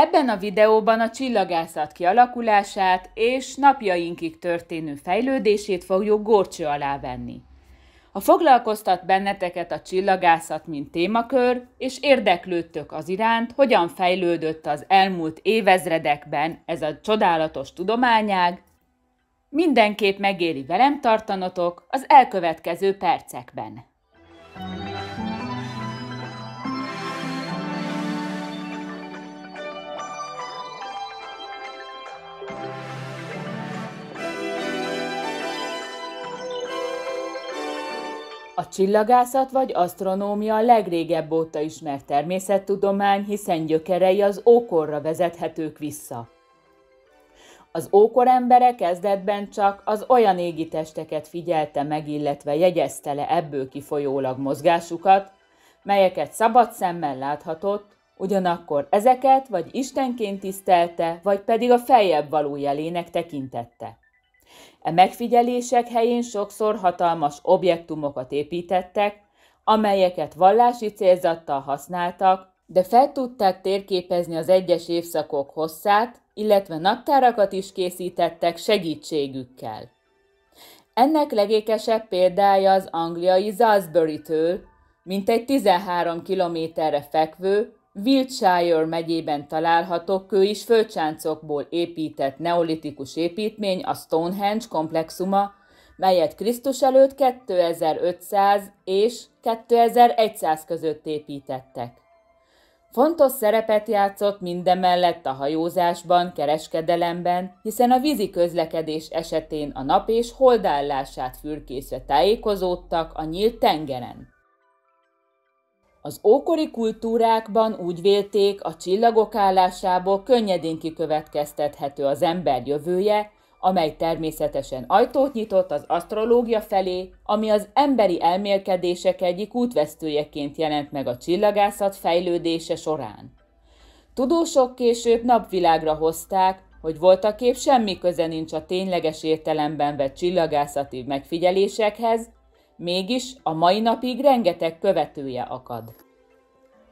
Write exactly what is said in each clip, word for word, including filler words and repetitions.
Ebben a videóban a csillagászat kialakulását és napjainkig történő fejlődését fogjuk górcső alá venni. Ha foglalkoztat benneteket a csillagászat, mint témakör, és érdeklődtök az iránt, hogyan fejlődött az elmúlt évezredekben ez a csodálatos tudományág, mindenképp megéri velem tartanotok az elkövetkező percekben. A csillagászat vagy asztronómia a legrégebb óta ismert természettudomány, hiszen gyökerei az ókorra vezethetők vissza. Az ókor embere kezdetben csak az olyan égitesteket figyelte meg, illetve jegyezte le ebből kifolyólag mozgásukat, melyeket szabad szemmel láthatott, ugyanakkor ezeket vagy istenként tisztelte, vagy pedig a feljebb való jelének tekintette. E megfigyelések helyén sokszor hatalmas objektumokat építettek, amelyeket vallási célzattal használtak, de fel tudták térképezni az egyes évszakok hosszát, illetve naptárakat is készítettek segítségükkel. Ennek legékesebb példája az angliai Salisbury-től, mintegy tizenhárom kilométerre fekvő, Wiltshire megyében található kő és földcsáncokból épített neolitikus építmény, a Stonehenge komplexuma, melyet Krisztus előtt kétezer-ötszáz és kétezer-száz között építettek. Fontos szerepet játszott mindemellett a hajózásban, kereskedelemben, hiszen a vízi közlekedés esetén a nap és holdállását fürkészve tájékozódtak a nyílt tengeren. Az ókori kultúrákban úgy vélték, a csillagok állásából könnyedén kikövetkeztethető az ember jövője, amely természetesen ajtót nyitott az asztrológia felé, ami az emberi elmélkedések egyik útvesztőjeként jelent meg a csillagászat fejlődése során. Tudósok később napvilágra hozták, hogy voltaképp semmi köze nincs a tényleges értelemben vett csillagászati megfigyelésekhez, mégis a mai napig rengeteg követője akad.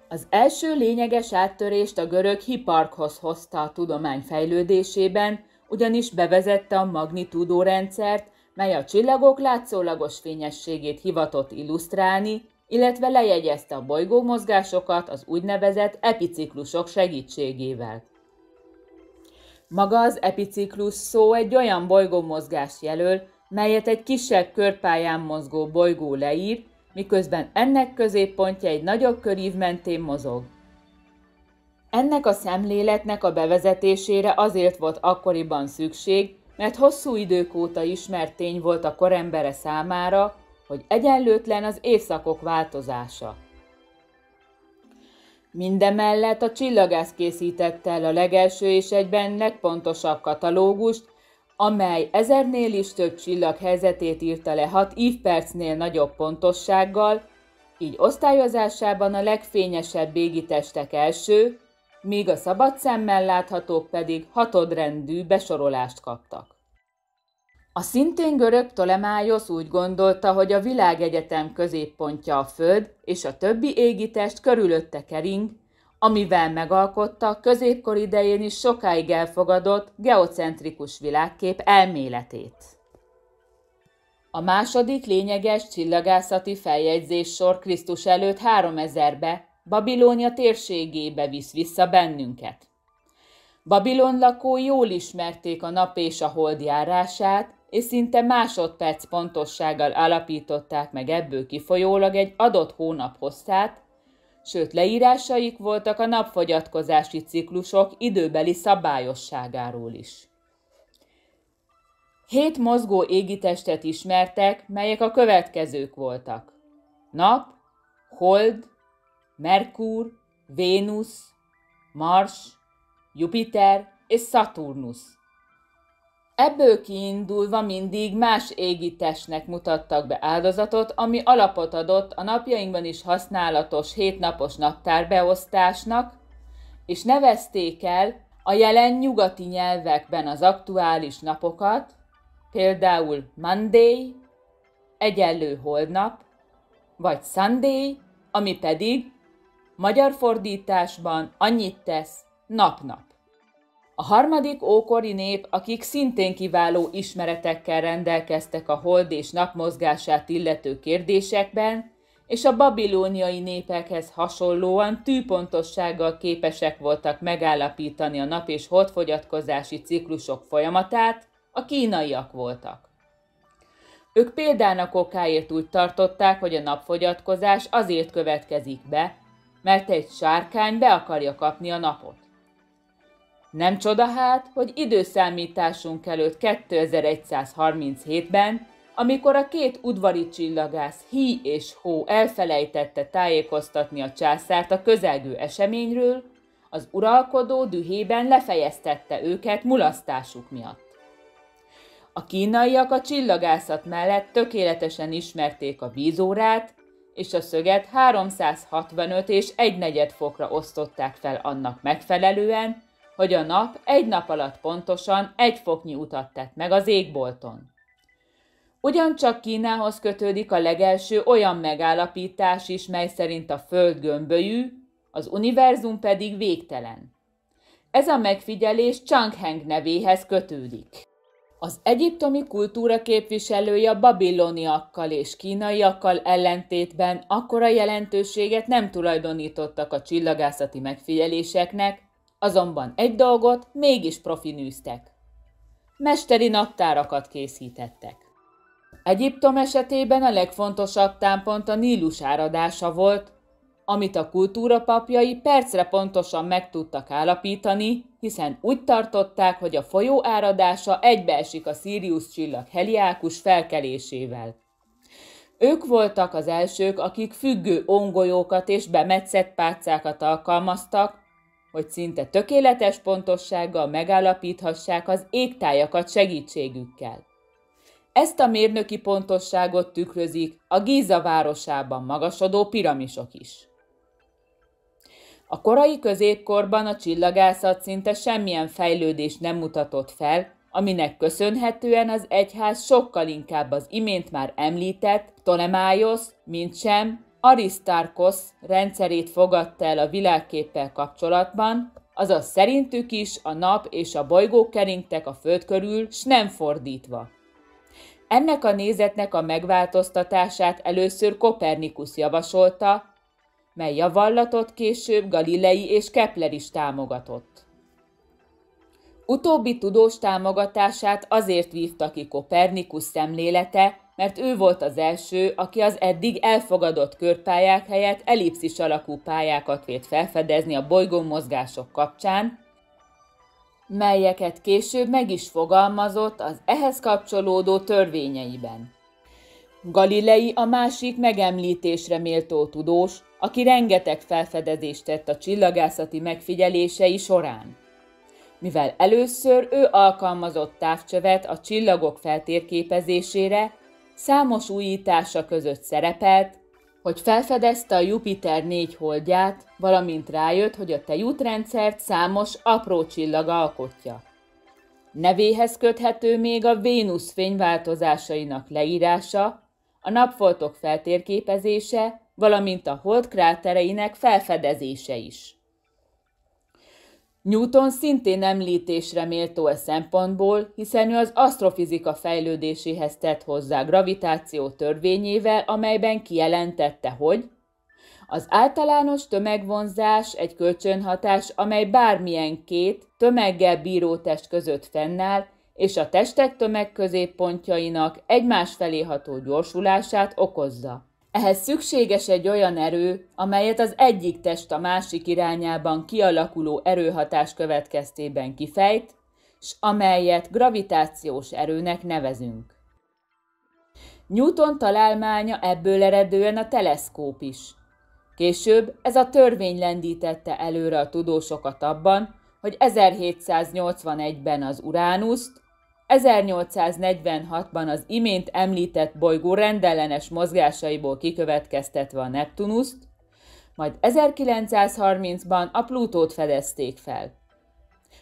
Az első lényeges áttörést a görög Hipparchos hozta a tudomány fejlődésében, ugyanis bevezette a magnitúdórendszert, mely a csillagok látszólagos fényességét hivatott illusztrálni, illetve lejegyezte a bolygómozgásokat az úgynevezett epiciklusok segítségével. Maga az epiciklus szó egy olyan bolygómozgást jelöl, melyet egy kisebb körpályán mozgó bolygó leír, miközben ennek középpontja egy nagyobb körív mentén mozog. Ennek a szemléletnek a bevezetésére azért volt akkoriban szükség, mert hosszú idők óta ismert tény volt a korembere számára, hogy egyenlőtlen az évszakok változása. Mindemellett a csillagász készítette el a legelső és egyben legpontosabb katalógust, amely ezernél is több csillag helyzetét írta le hat évpercnél nagyobb pontossággal, így osztályozásában a legfényesebb égitestek első, míg a szabad szemmel láthatók pedig hatodrendű besorolást kaptak. A szintén görög Ptolemaios úgy gondolta, hogy a világegyetem középpontja a Föld és a többi égitest körülötte kering, amivel megalkotta középkor idején is sokáig elfogadott geocentrikus világkép elméletét. A második lényeges csillagászati feljegyzéssor Krisztus előtt háromezerbe, Babilónia térségébe visz vissza bennünket. Babilon lakói jól ismerték a nap és a hold járását, és szinte másodperc pontossággal alapították meg ebből kifolyólag egy adott hónap hosszát, sőt leírásaik voltak a napfogyatkozási ciklusok időbeli szabályosságáról is. Hét mozgó égitestet ismertek, melyek a következők voltak: Nap, Hold, Merkur, Vénusz, Mars, Jupiter és Szaturnusz. Ebből kiindulva mindig más égitestnek mutattak be áldozatot, ami alapot adott a napjainkban is használatos hétnapos naptárbeosztásnak, és nevezték el a jelen nyugati nyelvekben az aktuális napokat, például Monday, egyenlő holdnap, vagy Sunday, ami pedig magyar fordításban annyit tesz, nap-nap. A harmadik ókori nép, akik szintén kiváló ismeretekkel rendelkeztek a hold és nap mozgását illető kérdésekben, és a babilóniai népekhez hasonlóan tűpontossággal képesek voltak megállapítani a nap és hold fogyatkozási ciklusok folyamatát, a kínaiak voltak. Ők példának okáért úgy tartották, hogy a napfogyatkozás azért következik be, mert egy sárkány be akarja kapni a napot. Nem csoda hát, hogy időszámításunk előtt kétezer-egyszázharminchétben, amikor a két udvari csillagász Hi és Hó elfelejtette tájékoztatni a császárt a közelgő eseményről, az uralkodó dühében lefejeztette őket mulasztásuk miatt. A kínaiak a csillagászat mellett tökéletesen ismerték a vízórát, és a szöget háromszázhatvanöt és egynegyed fokra osztották fel annak megfelelően, hogy a nap egy nap alatt pontosan egy foknyi utat tett meg az égbolton. Ugyancsak Kínához kötődik a legelső olyan megállapítás is, mely szerint a Föld gömbölyű, az univerzum pedig végtelen. Ez a megfigyelés Chang-heng nevéhez kötődik. Az egyiptomi kultúra képviselői a babiloniakkal és kínaiakkal ellentétben akkora jelentőséget nem tulajdonítottak a csillagászati megfigyeléseknek, azonban egy dolgot mégis profinűztek. Mesteri naptárakat készítettek. Egyiptom esetében a legfontosabb támpont a Nílus áradása volt, amit a kultúra papjai percre pontosan meg tudtak állapítani, hiszen úgy tartották, hogy a folyó áradása egybeesik a Szírius csillag heliákus felkelésével. Ők voltak az elsők, akik függő ongolyókat és bemetszett pálcákat alkalmaztak, hogy szinte tökéletes pontossággal megállapíthassák az égtájakat segítségükkel. Ezt a mérnöki pontosságot tükrözik a Gíza városában magasodó piramisok is. A korai középkorban a csillagászat szinte semmilyen fejlődést nem mutatott fel, aminek köszönhetően az egyház sokkal inkább az imént már említett Ptolemaios, mint sem Arisztarkosz rendszerét fogadta el a világképpel kapcsolatban, azaz szerintük is a nap és a bolygók keringtek a föld körül, s nem fordítva. Ennek a nézetnek a megváltoztatását először Kopernikus javasolta, mely javallatot később Galilei és Kepler is támogatott. Utóbbi tudós támogatását azért vívta ki Kopernikus szemlélete, mert ő volt az első, aki az eddig elfogadott körpályák helyett ellipszis alakú pályákat vélt felfedezni a bolygó mozgások kapcsán, melyeket később meg is fogalmazott az ehhez kapcsolódó törvényeiben. Galilei a másik megemlítésre méltó tudós, aki rengeteg felfedezést tett a csillagászati megfigyelései során. Mivel először ő alkalmazott távcsövet a csillagok feltérképezésére, számos újítása között szerepelt, hogy felfedezte a Jupiter négy holdját, valamint rájött, hogy a tejútrendszert számos apró csillag alkotja. Nevéhez köthető még a Vénusz fényváltozásainak leírása, a napfoltok feltérképezése, valamint a hold krátereinek felfedezése is. Newton szintén említésre méltó e szempontból, hiszen ő az asztrofizika fejlődéséhez tett hozzá gravitáció törvényével, amelyben kijelentette, hogy az általános tömegvonzás egy kölcsönhatás, amely bármilyen két tömeggel bíró test között fennáll, és a testek tömegközéppontjainak egymás felé ható gyorsulását okozza. Ehhez szükséges egy olyan erő, amelyet az egyik test a másik irányában kialakuló erőhatás következtében kifejt, s amelyet gravitációs erőnek nevezünk. Newton találmánya ebből eredően a teleszkóp is. Később ez a törvény lendítette előre a tudósokat abban, hogy ezerhétszáznyolcvanegyben az Uránuszt, ezernyolcszáznegyvenhatban az imént említett bolygó rendellenes mozgásaiból kikövetkeztetve a Neptunuszt, majd ezerkilencszázharmincban a Plutót fedezték fel.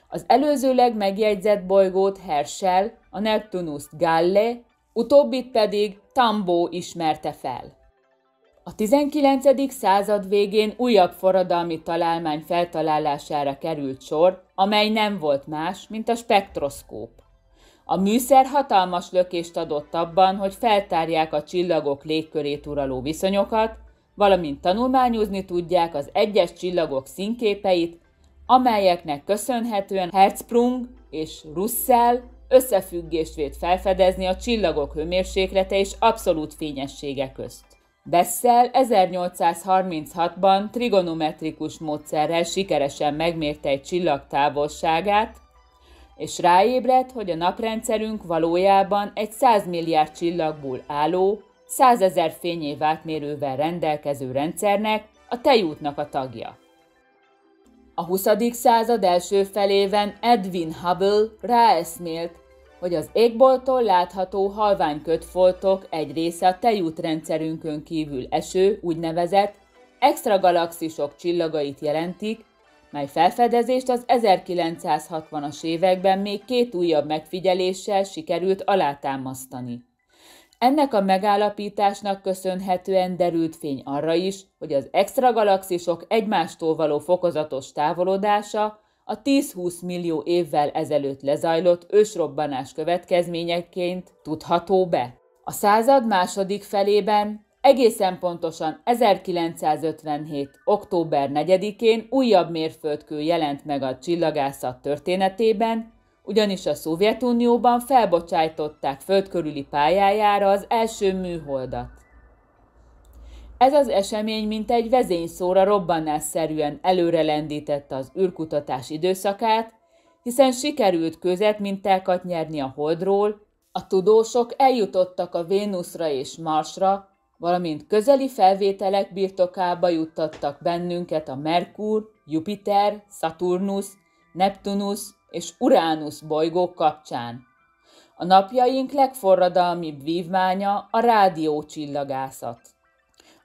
Az előzőleg megjegyzett bolygót Herschel, a Neptunuszt Galle, utóbbit pedig Tambó ismerte fel. A tizenkilencedik század végén újabb forradalmi találmány feltalálására került sor, amely nem volt más, mint a spektroszkóp. A műszer hatalmas lökést adott abban, hogy feltárják a csillagok légkörét uraló viszonyokat, valamint tanulmányozni tudják az egyes csillagok színképeit, amelyeknek köszönhetően Hertzsprung és Russell összefüggést vélt felfedezni a csillagok hőmérséklete és abszolút fényessége közt. Vessel ezernyolcszázharminchatban trigonometrikus módszerrel sikeresen megmérte egy csillag távolságát, és ráébredt, hogy a naprendszerünk valójában egy száz milliárd csillagból álló, százezer fényév átmérővel rendelkező rendszernek, a tejútnak a tagja. A huszadik század első felében Edwin Hubble ráeszmélt, hogy az égbolttól látható halvány kötfoltok egy része a tejútrendszerünkön kívül eső, úgynevezett extragalaxisok csillagait jelentik, mely felfedezést az ezerkilencszázhatvanas években még két újabb megfigyeléssel sikerült alátámasztani. Ennek a megállapításnak köszönhetően derült fény arra is, hogy az extragalaxisok egymástól való fokozatos távolodása a tíz-húsz millió évvel ezelőtt lezajlott ősrobbanás következményeként tudható be. A század második felében egészen pontosan ezerkilencszázötvenhét. október negyedikén újabb mérföldkő jelent meg a csillagászat történetében, ugyanis a Szovjetunióban felbocsájtották földkörüli pályájára az első műholdat. Ez az esemény mintegy vezényszóra robbanásszerűen előrelendítette az űrkutatás időszakát, hiszen sikerült középmintákat nyerni a Holdról, a tudósok eljutottak a Vénuszra és Marsra, valamint közeli felvételek birtokába juttattak bennünket a Merkur, Jupiter, Szaturnusz, Neptunusz és Uránusz bolygók kapcsán. A napjaink legforradalmibb vívmánya a rádiócsillagászat.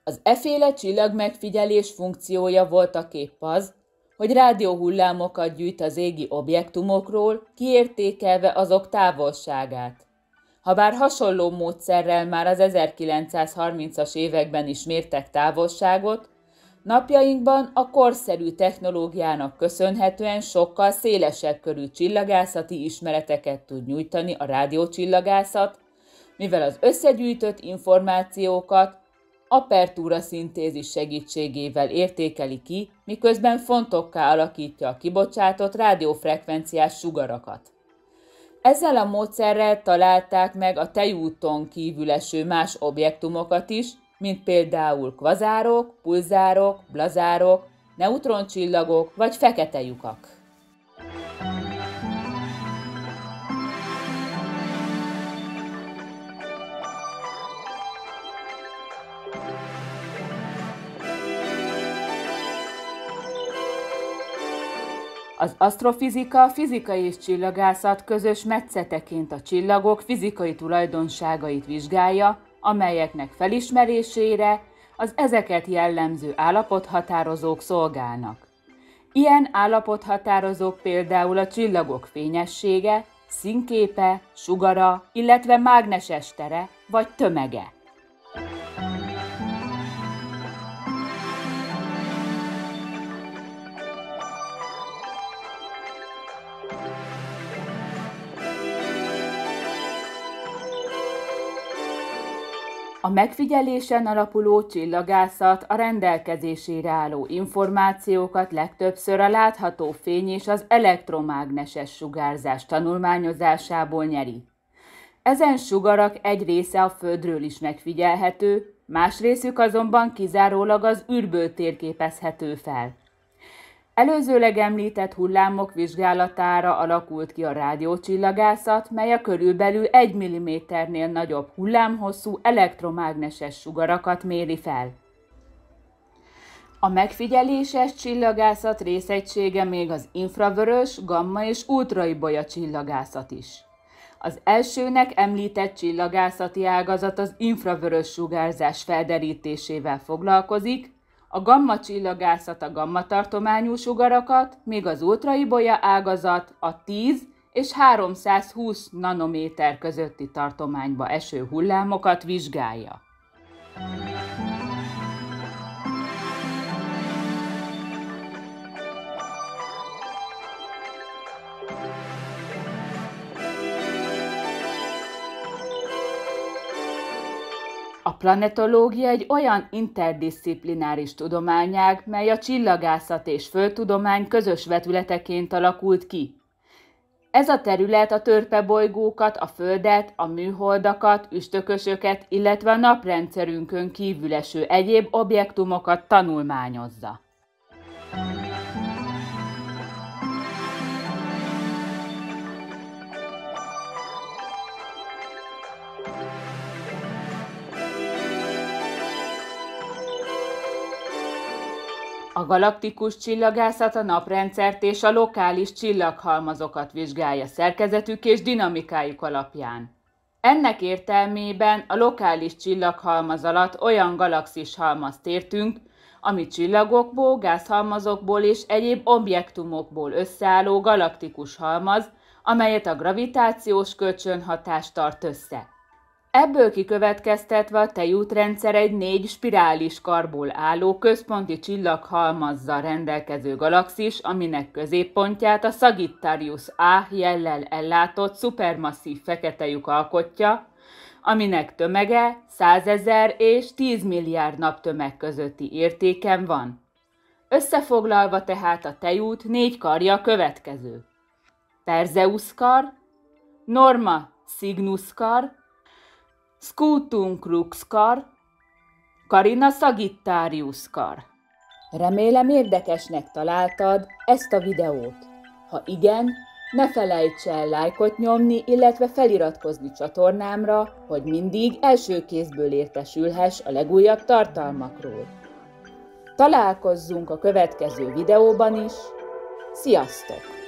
Az eféle csillagmegfigyelés funkciója voltaképp az, hogy rádióhullámokat gyűjt az égi objektumokról, kiértékelve azok távolságát. Habár hasonló módszerrel már az ezerkilencszázharmincas években is mértek távolságot, napjainkban a korszerű technológiának köszönhetően sokkal szélesebb körű csillagászati ismereteket tud nyújtani a rádiócsillagászat, mivel az összegyűjtött információkat apertúra szintézis segítségével értékeli ki, miközben fontokká alakítja a kibocsátott rádiófrekvenciás sugarakat. Ezzel a módszerrel találták meg a tejúton kívül eső más objektumokat is, mint például kvazárok, pulzárok, blazárok, neutroncsillagok vagy fekete lyukak. Az asztrofizika, fizikai és csillagászat közös metszeteként a csillagok fizikai tulajdonságait vizsgálja, amelyeknek felismerésére az ezeket jellemző állapothatározók szolgálnak. Ilyen állapothatározók például a csillagok fényessége, színképe, sugara, illetve mágneses tere vagy tömege. A megfigyelésen alapuló csillagászat a rendelkezésére álló információkat legtöbbször a látható fény és az elektromágneses sugárzás tanulmányozásából nyeri. Ezen sugarak egy része a Földről is megfigyelhető, más részük azonban kizárólag az űrből térképezhető fel. Előzőleg említett hullámok vizsgálatára alakult ki a rádiócsillagászat, mely a körülbelül egy milliméternél nagyobb hullámhosszú elektromágneses sugarakat méri fel. A megfigyeléses csillagászat részegysége még az infravörös, gamma és ultraibolya csillagászat is. Az elsőnek említett csillagászati ágazat az infravörös sugárzás felderítésével foglalkozik, a gamma csillagászat a gamma tartományú sugarakat, míg az ultraibolya ágazat a tíz és háromszázhúsz nanométer közötti tartományba eső hullámokat vizsgálja. A planetológia egy olyan interdiszciplináris tudományág, mely a csillagászat és földtudomány közös vetületeként alakult ki. Ez a terület a törpebolygókat, a Földet, a műholdakat, üstökösöket, illetve a naprendszerünkön kívül eső egyéb objektumokat tanulmányozza. A galaktikus csillagászat a naprendszert és a lokális csillaghalmazokat vizsgálja szerkezetük és dinamikájuk alapján. Ennek értelmében a lokális csillaghalmaz alatt olyan galaxis halmazt értünk, ami csillagokból, gázhalmazokból és egyéb objektumokból összeálló galaktikus halmaz, amelyet a gravitációs kölcsönhatás tart össze. Ebből kikövetkeztetve a tejútrendszer egy négy spirális karból álló központi csillaghalmazzal rendelkező galaxis, aminek középpontját a Sagittarius A jellel ellátott szupermasszív fekete lyuk alkotja, aminek tömege százezer és tíz milliárd naptömeg közötti értéken van. Összefoglalva tehát a tejút négy karja következő: Perszeusz kar, Norma, Szignusz kar, Scutum Crux kar, Karina Sagittarius kar. Remélem érdekesnek találtad ezt a videót. Ha igen, ne felejts el lájkot nyomni, illetve feliratkozni csatornámra, hogy mindig első kézből értesülhess a legújabb tartalmakról. Találkozzunk a következő videóban is. Sziasztok!